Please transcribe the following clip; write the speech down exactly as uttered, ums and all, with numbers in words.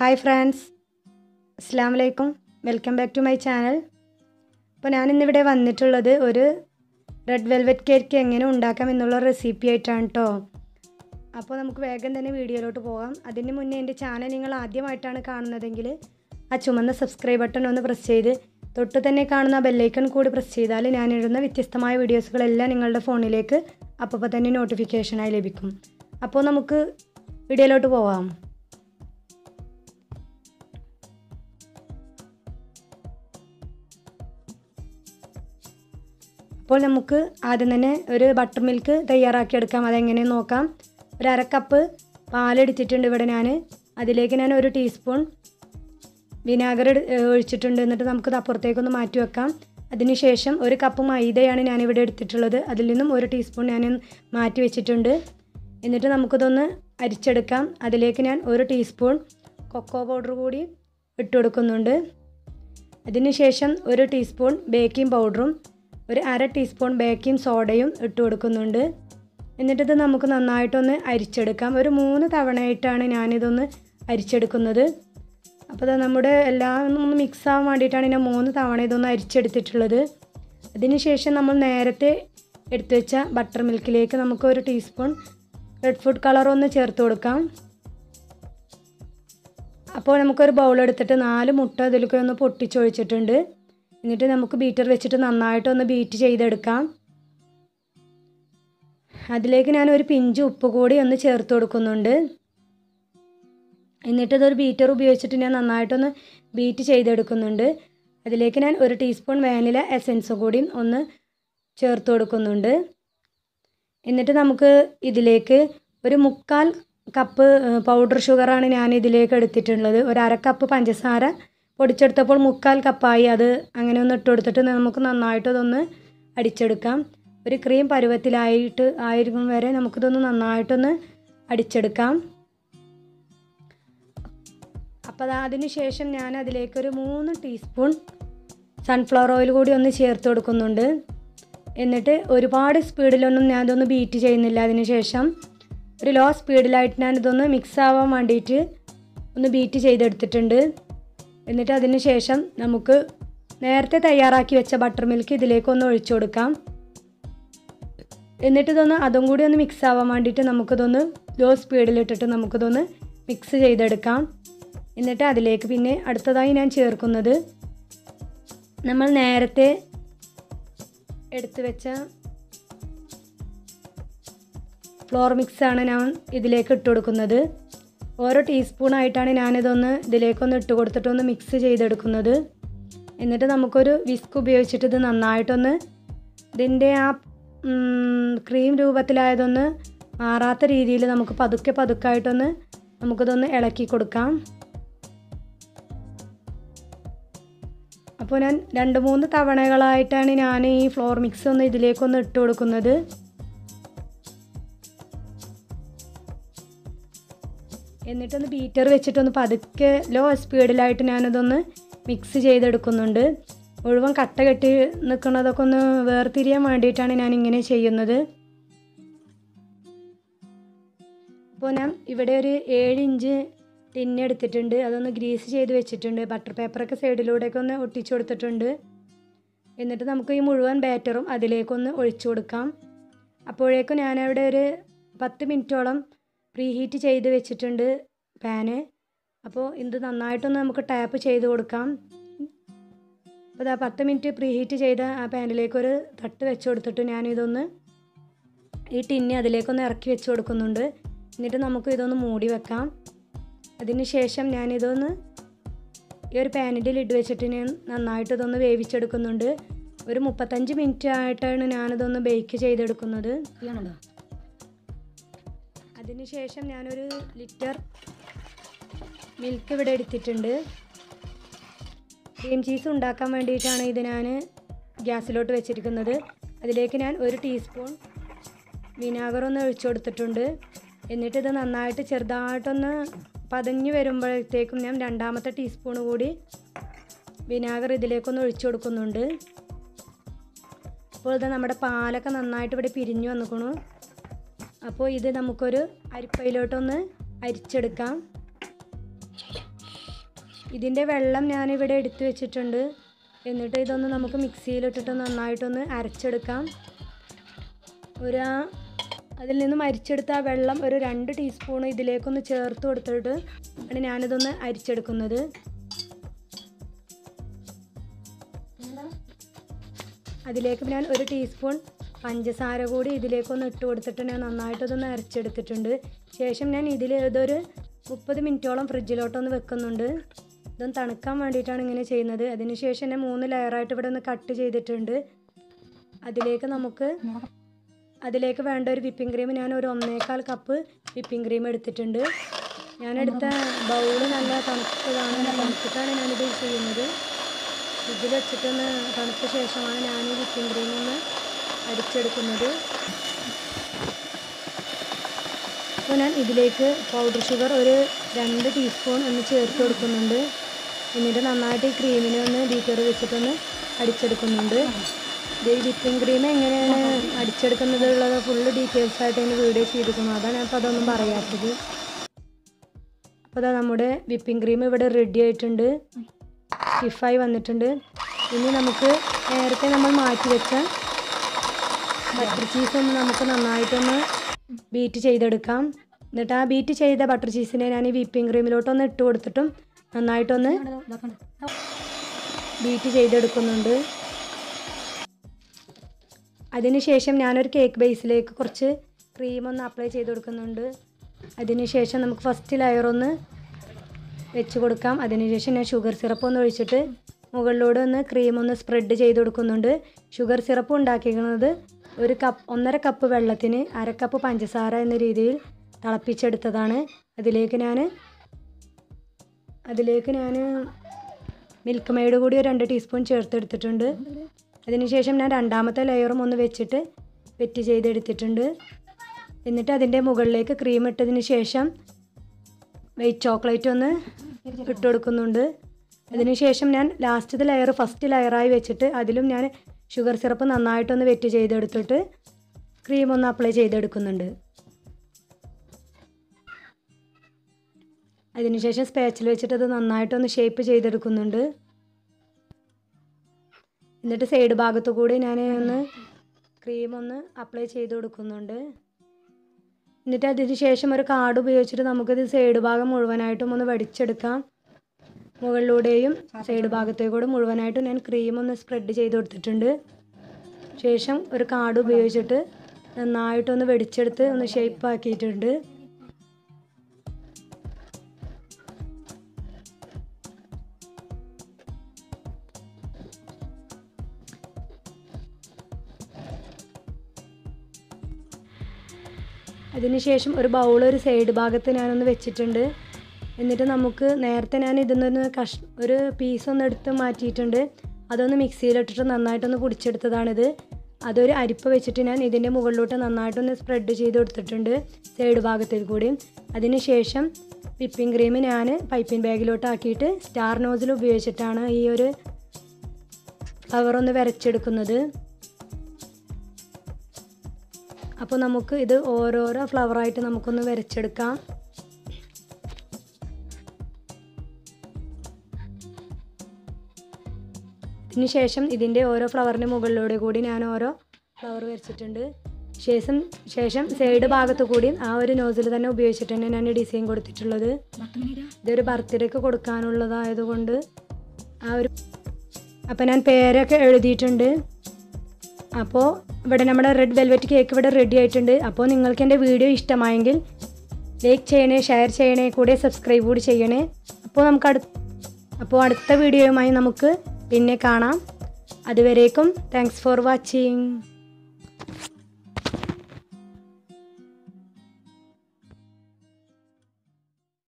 Hi friends, അസ്സലാമു അലൈക്കും. Welcome back to my channel. അപ്പോൾ ഞാനിന്നിവിടെ വന്നിട്ടുള്ളത് ഒരു റെഡ് വെൽവെറ്റ് കേക്ക് എങ്ങനെ ഉണ്ടാക്കാം എന്നുള്ള റെസിപ്പി ആയിട്ടാണ് കേട്ടോ. അപ്പോൾ നമുക്ക് വേഗം തന്നെ വീഡിയോയിലോട്ട് പോകാം. അതിന് മുന്നേ എൻ്റെ ചാനൽ നിങ്ങൾ ആദ്യമായിട്ടാണ് കാണുന്നതെങ്കിൽ ആ ചുമന്ന സബ്സ്ക്രൈബ് ബട്ടൺ ഒന്ന് പ്രസ് ചെയ്ത് തൊട്ട് തന്നെ കാണുന്ന ബെല്ലൈക്കൺ കൂടി പ്രസ് ചെയ്താൽ ഞാനിടുന്ന വ്യത്യസ്തമായ വീഡിയോസുകളെല്ലാം നിങ്ങളുടെ ഫോണിലേക്ക് അപ്പോൾ തന്നെ നോട്ടിഫിക്കേഷനായി ലഭിക്കും. അപ്പോൾ നമുക്ക് വീഡിയോയിലോട്ട് പോകാം. അപ്പോൾ നമുക്ക് ആദ്യം തന്നെ ഒരു ബട്ടർ മിൽക്ക് തയ്യാറാക്കിയെടുക്കാം. അതെങ്ങനെയെന്ന് നോക്കാം. ഒരു അര കപ്പ് പാലെടുത്തിട്ടുണ്ട് ഇവിടെ ഞാൻ. അതിലേക്ക് ഞാൻ ഒരു ടീസ്പൂൺ വിനാഗിർ ഒഴിച്ചിട്ടുണ്ട്. എന്നിട്ട് നമുക്കത് അപ്പുറത്തേക്കൊന്ന് മാറ്റി വെക്കാം. അതിനുശേഷം ഒരു കപ്പ് മൈദയാണ് ഞാനിവിടെ എടുത്തിട്ടുള്ളത്. അതിൽ നിന്നും ഒരു ടീസ്പൂൺ ഞാൻ മാറ്റി വെച്ചിട്ടുണ്ട്. എന്നിട്ട് നമുക്കിതൊന്ന് അരിച്ചെടുക്കാം. അതിലേക്ക് ഞാൻ ഒരു ടീസ്പൂൺ കൊക്കോ പൗഡർ കൂടി ഇട്ട് കൊടുക്കുന്നുണ്ട്. അതിനുശേഷം ഒരു ടീസ്പൂൺ ബേക്കിംഗ് പൗഡറും ഒരു അര ടീസ്പൂൺ ബേക്കിംഗ് സോഡയും ഇട്ട് കൊടുക്കുന്നുണ്ട്. എന്നിട്ടിത് നമുക്ക് നന്നായിട്ടൊന്ന് അരിച്ചെടുക്കാം. ഒരു മൂന്ന് തവണയായിട്ടാണ് ഞാനിതൊന്ന് അരിച്ചെടുക്കുന്നത്. അപ്പോൾ നമ്മുടെ എല്ലാം ഒന്ന് മിക്സ് ആവാൻ വേണ്ടിയിട്ടാണ് ഞാൻ മൂന്ന് തവണ ഇതൊന്ന് അരിച്ചെടുത്തിട്ടുള്ളത്. അതിനുശേഷം നമ്മൾ നേരത്തെ എടുത്തു വെച്ച ബട്ടർ മിൽക്കിലേക്ക് നമുക്ക് ഒരു ടീസ്പൂൺ റെഡ് ഫുഡ് കളറൊന്ന് ചേർത്ത് കൊടുക്കാം. അപ്പോൾ നമുക്കൊരു ബൗളെടുത്തിട്ട് നാല് മുട്ട ഇതിലേക്ക് ഒന്ന് പൊട്ടിച്ചൊഴിച്ചിട്ടുണ്ട്. എന്നിട്ട് നമുക്ക് ബീറ്റർ വെച്ചിട്ട് നന്നായിട്ടൊന്ന് ബീറ്റ് ചെയ്തെടുക്കാം. അതിലേക്ക് ഞാൻ ഒരു പിഞ്ച് ഉപ്പ് കൂടി ഒന്ന് ചേർത്ത് കൊടുക്കുന്നുണ്ട്. എന്നിട്ട് ഇതൊരു ബീറ്റർ ഉപയോഗിച്ചിട്ട് ഞാൻ നന്നായിട്ടൊന്ന് ബീറ്റ് ചെയ്തെടുക്കുന്നുണ്ട്. അതിലേക്ക് ഞാൻ ഒരു ടീസ്പൂൺ വാനില എസെൻസ് കൂടിയും ഒന്ന് ചേർത്ത് കൊടുക്കുന്നുണ്ട്. എന്നിട്ട് നമുക്ക് ഇതിലേക്ക് ഒരു മുക്കാൽ കപ്പ് പൗഡർ ഷുഗറാണ് ഞാൻ ഇതിലേക്ക് എടുത്തിട്ടുള്ളത്. ഒരു അര കപ്പ് പഞ്ചസാര പൊടിച്ചെടുത്തപ്പോൾ മുക്കാൽ കപ്പായി. അത് അങ്ങനെ ഒന്ന് ഇട്ട് കൊടുത്തിട്ട് നമുക്ക് നന്നായിട്ട് ഇതൊന്ന് അടിച്ചെടുക്കാം. ഒരു ക്രീം പരുവത്തിലായിട്ട് ആയിരിക്കും വരെ നമുക്കിതൊന്ന് നന്നായിട്ടൊന്ന് അടിച്ചെടുക്കാം. അപ്പോൾ അതിന് ശേഷം ഞാൻ അതിലേക്കൊരു മൂന്ന് ടീസ്പൂൺ സൺഫ്ലവർ ഓയിൽ കൂടി ഒന്ന് ചേർത്ത് കൊടുക്കുന്നുണ്ട്. എന്നിട്ട് ഒരുപാട് സ്പീഡിലൊന്നും ഞാൻ ഇതൊന്ന് ബീറ്റ് ചെയ്യുന്നില്ല. അതിന് ശേഷം ഒരു ലോ സ്പീഡിലായിട്ട് ഞാനിതൊന്ന് മിക്സ് ആവാൻ വേണ്ടിയിട്ട് ഒന്ന് ബീറ്റ് ചെയ്തെടുത്തിട്ടുണ്ട്. എന്നിട്ട് അതിന് ശേഷം നമുക്ക് നേരത്തെ തയ്യാറാക്കി വെച്ച ബട്ടർ മിൽക്ക് ഇതിലേക്കൊന്ന് ഒഴിച്ചു കൊടുക്കാം. എന്നിട്ടിതൊന്ന് അതും കൂടി ഒന്ന് മിക്സ് ആവാൻ വേണ്ടിയിട്ട് നമുക്കിതൊന്ന് ലോ സ്പീഡിലിട്ടിട്ട് നമുക്കിതൊന്ന് മിക്സ് ചെയ്തെടുക്കാം. എന്നിട്ട് അതിലേക്ക് പിന്നെ അടുത്തതായി ഞാൻ ചേർക്കുന്നത് നമ്മൾ നേരത്തെ എടുത്തു വെച്ച ഫ്ലോർ മിക്സാണ് ഞാൻ ഇതിലേക്ക് ഇട്ട് കൊടുക്കുന്നത്. ഓരോ ടീസ്പൂണായിട്ടാണ് ഞാനിതൊന്ന് ഇതിലേക്കൊന്ന് ഇട്ട് കൊടുത്തിട്ടൊന്ന് മിക്സ് ചെയ്തെടുക്കുന്നത്. എന്നിട്ട് നമുക്കൊരു വിസ്ക് ഉപയോഗിച്ചിട്ട് ഇത് നന്നായിട്ടൊന്ന് ഇതിൻ്റെ ആ ക്രീം രൂപത്തിലായതൊന്ന് മാറാത്ത രീതിയിൽ നമുക്ക് പതുക്കെ പതുക്കായിട്ടൊന്ന് നമുക്കിതൊന്ന് ഇളക്കി കൊടുക്കാം. അപ്പോൾ ഞാൻ രണ്ട് മൂന്ന് തവണകളായിട്ടാണ് ഞാൻ ഈ ഫ്ലോർ മിക്സ് ഒന്ന് ഇതിലേക്കൊന്ന് ഇട്ട് കൊടുക്കുന്നത്. എന്നിട്ടൊന്ന് ബീറ്റർ വെച്ചിട്ടൊന്ന് പതുക്കെ ലോ സ്പീഡിലായിട്ട് ഞാനിതൊന്ന് മിക്സ് ചെയ്തെടുക്കുന്നുണ്ട്. മുഴുവൻ കട്ട കെട്ടി നിൽക്കുന്നതൊക്കെ ഒന്ന് വേർതിരിയാൻ വേണ്ടിയിട്ടാണ് ഞാനിങ്ങനെ ചെയ്യുന്നത്. അപ്പോൾ ഞാൻ ഇവിടെ ഒരു ഏഴ് ഇഞ്ച് ടിന്നെടുത്തിട്ടുണ്ട്. അതൊന്ന് ഗ്രീസ് ചെയ്ത് വെച്ചിട്ടുണ്ട്. ബട്ടർ പേപ്പറൊക്കെ സൈഡിലൂടെയൊക്കെ ഒന്ന് ഒട്ടിച്ചു കൊടുത്തിട്ടുണ്ട്. എന്നിട്ട് നമുക്ക് ഈ മുഴുവൻ ബാറ്ററും അതിലേക്കൊന്ന് ഒഴിച്ചു കൊടുക്കാം. അപ്പോഴേക്കും ഞാനവിടെ ഒരു പത്ത് മിനിറ്റോളം പ്രീഹീറ്റ് ചെയ്ത് വെച്ചിട്ടുണ്ട് പാന്. അപ്പോൾ ഇത് നന്നായിട്ടൊന്ന് നമുക്ക് ടാപ്പ് ചെയ്ത് കൊടുക്കാം. അപ്പോൾ ഇതാ പത്ത് മിനിറ്റ് പ്രീഹീറ്റ് ചെയ്ത ആ പാനിലേക്കൊരു തട്ട് വെച്ച് കൊടുത്തിട്ട് ഞാനിതൊന്ന് ഈ ടിന്ന് അതിലേക്കൊന്ന് ഇറക്കി വെച്ച് കൊടുക്കുന്നുണ്ട്. എന്നിട്ട് നമുക്ക് ഇതൊന്ന് മൂടി വെക്കാം. അതിന് ശേഷം ഞാനിതൊന്ന് ഈ ഒരു പാനിൻ്റെ ലിഡ് വെച്ചിട്ട് ഞാൻ നന്നായിട്ട് ഇതൊന്ന് വേവിച്ചെടുക്കുന്നുണ്ട്. ഒരു മുപ്പത്തഞ്ച് മിനിറ്റ് ആയിട്ടാണ് ഞാനിതൊന്ന് ബേക്ക് ചെയ്തെടുക്കുന്നത്. അതിന് ശേഷം ഞാനൊരു ലിറ്റർ മിൽക്ക് ഇവിടെ എടുത്തിട്ടുണ്ട്. ക്രീം ചീസ് ഉണ്ടാക്കാൻ വേണ്ടിയിട്ടാണ് ഇത് ഞാൻ ഗ്യാസിലോട്ട് വെച്ചിരിക്കുന്നത്. അതിലേക്ക് ഞാൻ ഒരു ടീസ്പൂൺ വിനാഗിർ ഒന്ന് ഒഴിച്ചു കൊടുത്തിട്ടുണ്ട്. എന്നിട്ടിത് നന്നായിട്ട് ചെറുതായിട്ടൊന്ന് പതഞ്ഞ് വരുമ്പോഴത്തേക്കും ഞാൻ രണ്ടാമത്തെ ടീസ്പൂൺ കൂടി വിനാഗിർ ഇതിലേക്കൊന്ന് ഒഴിച്ചു കൊടുക്കുന്നുണ്ട്. അപ്പോൾ ഇത് നമ്മുടെ പാലൊക്കെ നന്നായിട്ട് ഇവിടെ പിരിഞ്ഞു വന്നിക്കണു. അപ്പോൾ ഇത് നമുക്കൊരു അരിപ്പയിലോട്ടൊന്ന് അരിച്ചെടുക്കാം. ഇതിൻ്റെ വെള്ളം ഞാനിവിടെ എടുത്തു വെച്ചിട്ടുണ്ട്. എന്നിട്ട് ഇതൊന്ന് നമുക്ക് മിക്സിയിലിട്ടിട്ട് നന്നായിട്ടൊന്ന് അരച്ചെടുക്കാം. ഒരു അതിൽ നിന്ന് അരിച്ചെടുത്ത ആ വെള്ളം ഒരു രണ്ട് ടീസ്പൂൺ ഇതിലേക്കൊന്ന് ചേർത്ത് കൊടുത്തിട്ട് ആണ് ഞാനിതൊന്ന് അരിച്ചെടുക്കുന്നത്. അതിലേക്ക് ഞാൻ ഒരു ടീസ്പൂൺ പഞ്ചസാര കൂടി ഇതിലേക്കൊന്ന് ഇട്ട് കൊടുത്തിട്ട് ഞാൻ നന്നായിട്ടൊന്ന് അരച്ചെടുത്തിട്ടുണ്ട്. ശേഷം ഞാൻ ഇതിൽ ഇതൊരു മുപ്പത് മിനിറ്റോളം ഫ്രിഡ്ജിലോട്ടൊന്ന് വെക്കുന്നുണ്ട്. ഇതൊന്ന് തണുക്കാൻ വേണ്ടിയിട്ടാണ് ഇങ്ങനെ ചെയ്യുന്നത്. അതിനുശേഷം ഞാൻ മൂന്ന് ലെയറായിട്ട് ഇവിടെ ഒന്ന് കട്ട് ചെയ്തിട്ടുണ്ട്. അതിലേക്ക് നമുക്ക് അതിലേക്ക് വേണ്ട ഒരു വിപ്പിംഗ് ക്രീം, ഞാൻ ഒരു ഒന്നേകാൽ കപ്പ് വിപ്പിംഗ് ക്രീം എടുത്തിട്ടുണ്ട്. ഞാനെടുത്ത ബൗള് നല്ല തണുത്തതാണ്. തണുത്തിട്ടാണ് ഞാനിത് ചെയ്യുന്നത്. ഇതിൽ വെച്ചിട്ടൊന്ന് തണുത്ത ശേഷമാണ് ഞാൻ ഈ വിപ്പിംഗ് ക്രീമൊന്ന് അടിച്ചെടുക്കുന്നത്. അപ്പോൾ ഞാൻ ഇതിലേക്ക് പൗഡർ ഷുഗർ ഒരു രണ്ട് ടീസ്പൂൺ ഒന്ന് ചേർത്ത് കൊടുക്കുന്നുണ്ട്. എന്നിട്ട് നന്നായിട്ട് ഈ ക്രീമിനെ ഒന്ന് ബീറ്റർ വെച്ചിട്ടൊന്ന് അടിച്ചെടുക്കുന്നുണ്ട്. ഈ വിപ്പിംഗ് ക്രീം എങ്ങനെയാണ് അടിച്ചെടുക്കുന്നത് ഉള്ളത് ഫുള്ള് ഡീറ്റെയിൽസ് ആയിട്ട് എൻ്റെ വീഡിയോ ചെയ്തിരിക്കുന്നത്. അതാണ് ഞാൻ അപ്പോൾ അതൊന്നും പറയാത്തത്. അപ്പോൾ അതാ നമ്മുടെ വിപ്പിംഗ് ക്രീം ഇവിടെ റെഡി ആയിട്ടുണ്ട്, സ്റ്റിഫായി വന്നിട്ടുണ്ട്. ഇനി നമുക്ക് നേരത്തെ നമ്മൾ മാറ്റി വെച്ച ബട്ടർ ചീസ് ഒന്ന് നമുക്ക് നന്നായിട്ടൊന്ന് ബീറ്റ് ചെയ്തെടുക്കാം. എന്നിട്ട് ആ ബീറ്റ് ചെയ്ത ബട്ടർ ചീസിനെ ഞാൻ ഈ വിപ്പിംഗ് ക്രീമിലോട്ടൊന്ന് ഇട്ട് കൊടുത്തിട്ടും നന്നായിട്ടൊന്ന് ബീറ്റ് ചെയ്തെടുക്കുന്നുണ്ട്. അതിനുശേഷം ഞാനൊരു കേക്ക് ബേസിലേക്ക് കുറച്ച് ക്രീമൊന്ന് അപ്ലൈ ചെയ്ത് കൊടുക്കുന്നുണ്ട്. അതിനുശേഷം നമുക്ക് ഫസ്റ്റ് ലെയറൊന്ന് വെച്ച് കൊടുക്കാം. അതിനുശേഷം ഞാൻ ഷുഗർ സിറപ്പ് ഒന്ന് ഒഴിച്ചിട്ട് മുകളിലൂടെ ഒന്ന് ക്രീമൊന്ന് സ്പ്രെഡ് ചെയ്ത് കൊടുക്കുന്നുണ്ട്. ഷുഗർ സിറപ്പ് ഉണ്ടാക്കിയിരിക്കുന്നത് ഒരു കപ്പ് ഒന്നര കപ്പ് വെള്ളത്തിന് അരക്കപ്പ് പഞ്ചസാര എന്ന രീതിയിൽ തിളപ്പിച്ചെടുത്തതാണ്. അതിലേക്ക് ഞാൻ അതിലേക്ക് ഞാൻ മിൽക്ക് മെയ്ഡ് കൂടി ഒരു രണ്ട് ടീസ്പൂൺ ചേർത്തെടുത്തിട്ടുണ്ട്. അതിനുശേഷം ഞാൻ രണ്ടാമത്തെ ലെയറും ഒന്ന് വെച്ചിട്ട് വെറ്റ് ചെയ്തെടുത്തിട്ടുണ്ട്. എന്നിട്ട് അതിൻ്റെ മുകളിലേക്ക് ക്രീം ഇട്ടതിന് ശേഷം വൈറ്റ് ചോക്ലേറ്റ് ഒന്ന് ഇട്ട് കൊടുക്കുന്നുണ്ട്. അതിനുശേഷം ഞാൻ ലാസ്റ്റത്തെ ലെയർ ഫസ്റ്റ് ലെയറായി വെച്ചിട്ട് അതിലും ഞാൻ ഷുഗർ സിറപ്പ് നന്നായിട്ടൊന്ന് വെറ്റ് ചെയ്തെടുത്തിട്ട് ക്രീം ഒന്ന് അപ്ലൈ ചെയ്തെടുക്കുന്നുണ്ട്. അതിനുശേഷം സ്പാച്ചിൽ വെച്ചിട്ട് അത് നന്നായിട്ടൊന്ന് ഷേപ്പ് ചെയ്തെടുക്കുന്നുണ്ട്. എന്നിട്ട് സൈഡ് ഭാഗത്തു കൂടി ഞാൻ ഒന്ന് ക്രീം ഒന്ന് അപ്ലൈ ചെയ്ത് കൊടുക്കുന്നുണ്ട്. എന്നിട്ട് അതിന് ശേഷം ഒരു കാർഡ് ഉപയോഗിച്ചിട്ട് നമുക്കിത് സൈഡ് ഭാഗം മുഴുവനായിട്ടും ഒന്ന് വടിച്ചെടുക്കാം. മുകളിലൂടെയും സൈഡ് ഭാഗത്തേക്കൂടെ മുഴുവനായിട്ടും ഞാൻ ക്രീം ഒന്ന് സ്പ്രെഡ് ചെയ്ത് കൊടുത്തിട്ടുണ്ട്. ശേഷം ഒരു കാർഡ് ഉപയോഗിച്ചിട്ട് നന്നായിട്ടൊന്ന് വെടിച്ചെടുത്ത് ഒന്ന് ഷേപ്പ് ആക്കിയിട്ടുണ്ട്. അതിനുശേഷം ഒരു ബൗൾ ഒരു സൈഡ് ഭാഗത്ത് ഞാനൊന്ന് വെച്ചിട്ടുണ്ട്. എന്നിട്ട് നമുക്ക് നേരത്തെ ഞാൻ ഇതിന്നൊന്ന് കഷ് ഒരു പീസൊന്ന് എടുത്ത് മാറ്റിയിട്ടുണ്ട്. അതൊന്ന് മിക്സിയിലിട്ടിട്ട് നന്നായിട്ടൊന്ന് പൊടിച്ചെടുത്തതാണിത്. അതൊരു അരിപ്പ വെച്ചിട്ട് ഞാൻ ഇതിൻ്റെ മുകളിലോട്ട് നന്നായിട്ടൊന്ന് സ്പ്രെഡ് ചെയ്ത് കൊടുത്തിട്ടുണ്ട് സൈഡ് ഭാഗത്തിൽ കൂടി. അതിനുശേഷം വിപ്പിംഗ് ക്രീം ഞാൻ പൈപ്പിംഗ് ബാഗിലോട്ടാക്കിയിട്ട് സ്റ്റാർ നോസിൽ ഉപയോഗിച്ചിട്ടാണ് ഈ ഒരു ഫ്ലവറൊന്ന് വരച്ചെടുക്കുന്നത്. അപ്പോൾ നമുക്ക് ഇത് ഓരോരോ ഫ്ലവറായിട്ട് നമുക്കൊന്ന് വരച്ചെടുക്കാം. ഇതിനുശേഷം ഇതിൻ്റെ ഓരോ ഫ്ലവറിൻ്റെ മുകളിലൂടെ കൂടി ഞാൻ ഓരോ ഫ്ലവർ വരച്ചിട്ടുണ്ട്. ശേഷം ശേഷം സൈഡ് ഭാഗത്തു കൂടി ആ ഒരു നോസിൽ തന്നെ ഉപയോഗിച്ചിട്ടാണ് ഞാൻ ഡിസൈൻ കൊടുത്തിട്ടുള്ളത്. ഇതൊരു ബർത്ത്ഡേക്ക് കൊടുക്കാനുള്ളതായതുകൊണ്ട് ആ ഒരു അപ്പം ഞാൻ പേരൊക്കെ എഴുതിയിട്ടുണ്ട്. അപ്പോൾ ഇവിടെ നമ്മുടെ റെഡ് വെൽവെറ്റ് കേക്ക് ഇവിടെ റെഡി ആയിട്ടുണ്ട്. അപ്പോൾ നിങ്ങൾക്ക് എൻ്റെ വീഡിയോ ഇഷ്ടമായെങ്കിൽ ലൈക്ക് ചെയ്യണേ, ഷെയർ ചെയ്യണേ, കൂടെ സബ്സ്ക്രൈബ് കൂടി ചെയ്യണേ. അപ്പോൾ നമുക്ക് അടുത്ത അപ്പോൾ അടുത്ത വീഡിയോയുമായി നമുക്ക് പിന്നെ കാണാം. അതുവരേക്കും താങ്ക്സ് ഫോർ വാച്ചിങ്.